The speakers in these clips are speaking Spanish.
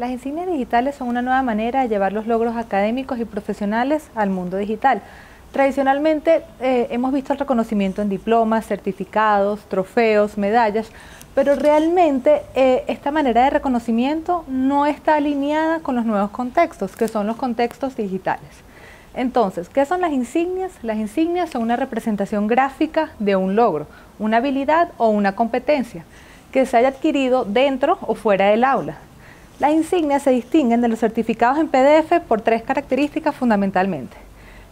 Las insignias digitales son una nueva manera de llevar los logros académicos y profesionales al mundo digital. Tradicionalmente hemos visto el reconocimiento en diplomas, certificados, trofeos, medallas, pero realmente esta manera de reconocimiento no está alineada con los nuevos contextos, que son los contextos digitales. Entonces, ¿qué son las insignias? Las insignias son una representación gráfica de un logro, una habilidad o una competencia que se haya adquirido dentro o fuera del aula. Las insignias se distinguen de los certificados en PDF por tres características fundamentalmente.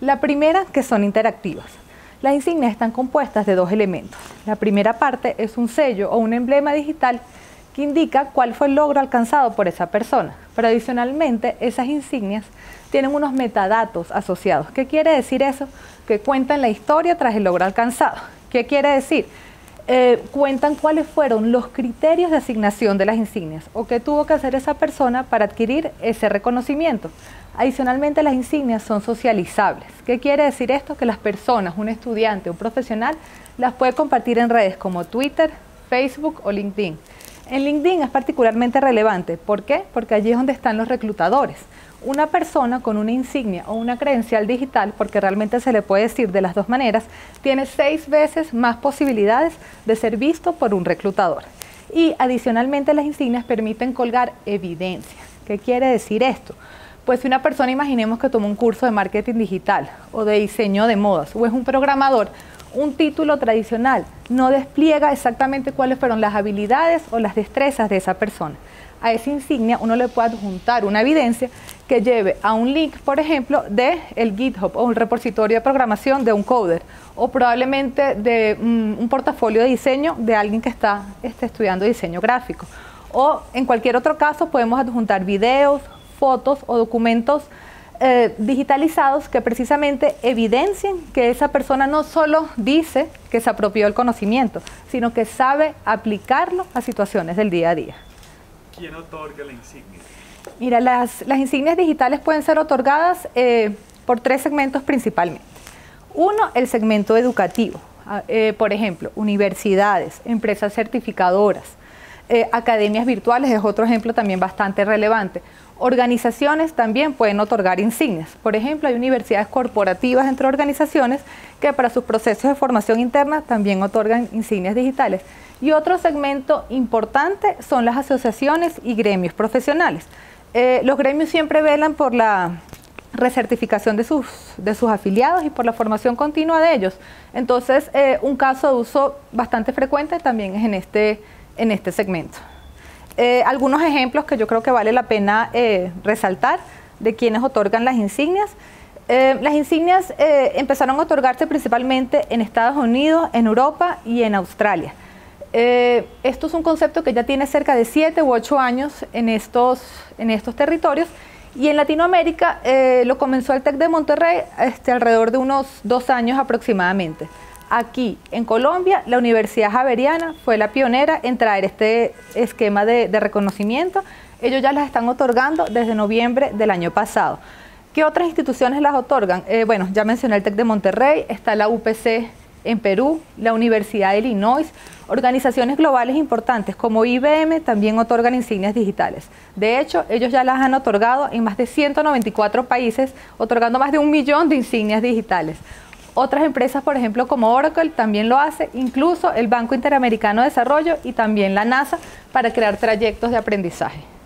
La primera, que son interactivas. Las insignias están compuestas de dos elementos. La primera parte es un sello o un emblema digital que indica cuál fue el logro alcanzado por esa persona. Pero adicionalmente, esas insignias tienen unos metadatos asociados. ¿Qué quiere decir eso? Que cuentan la historia tras el logro alcanzado. ¿Qué quiere decir? Cuentan cuáles fueron los criterios de asignación de las insignias o qué tuvo que hacer esa persona para adquirir ese reconocimiento. Adicionalmente, las insignias son socializables. ¿Qué quiere decir esto? Que las personas, un estudiante o un profesional, las puede compartir en redes como Twitter, Facebook o LinkedIn. En LinkedIn es particularmente relevante. ¿Por qué? Porque allí es donde están los reclutadores. Una persona con una insignia o una credencial digital, porque realmente se le puede decir de las dos maneras, tiene 6 veces más posibilidades de ser visto por un reclutador. Y adicionalmente, las insignias permiten colgar evidencia. ¿Qué quiere decir esto? Pues si una persona, imaginemos que toma un curso de marketing digital o de diseño de modas o es un programador, un título tradicional no despliega exactamente cuáles fueron las habilidades o las destrezas de esa persona. A esa insignia uno le puede adjuntar una evidencia que lleve a un link, por ejemplo, de el GitHub o un repositorio de programación de un coder o probablemente de un portafolio de diseño de alguien que está estudiando diseño gráfico. O en cualquier otro caso podemos adjuntar videos, fotos o documentos digitalizados que precisamente evidencien que esa persona no solo dice que se apropió del conocimiento, sino que sabe aplicarlo a situaciones del día a día. ¿Quién otorga la insignia? Mira, las insignias digitales pueden ser otorgadas por 3 segmentos principalmente. Uno, el segmento educativo, por ejemplo, universidades, empresas certificadoras, academias virtuales es otro ejemplo también bastante relevante. Organizaciones también pueden otorgar insignias. Por ejemplo, hay universidades corporativas entre organizaciones que para sus procesos de formación interna también otorgan insignias digitales. Y otro segmento importante son las asociaciones y gremios profesionales. Los gremios siempre velan por la recertificación de sus afiliados y por la formación continua de ellos. Entonces, un caso de uso bastante frecuente también es en este segmento. Algunos ejemplos que yo creo que vale la pena resaltar de quienes otorgan las insignias. Las insignias empezaron a otorgarse principalmente en Estados Unidos, en Europa y en Australia. Esto es un concepto que ya tiene cerca de 7 u 8 años en estos territorios y en Latinoamérica lo comenzó el Tec de Monterrey alrededor de unos 2 años aproximadamente. Aquí, en Colombia, la Universidad Javeriana fue la pionera en traer este esquema de reconocimiento. Ellos ya las están otorgando desde noviembre del año pasado. ¿Qué otras instituciones las otorgan? Bueno, ya mencioné el Tec de Monterrey, está la UPC en Perú, la Universidad de Illinois. Organizaciones globales importantes como IBM también otorgan insignias digitales. De hecho, ellos ya las han otorgado en más de 194 países, otorgando más de 1 millón de insignias digitales. Otras empresas, por ejemplo, como Oracle, también lo hace, incluso el Banco Interamericano de Desarrollo y también la NASA, para crear trayectos de aprendizaje.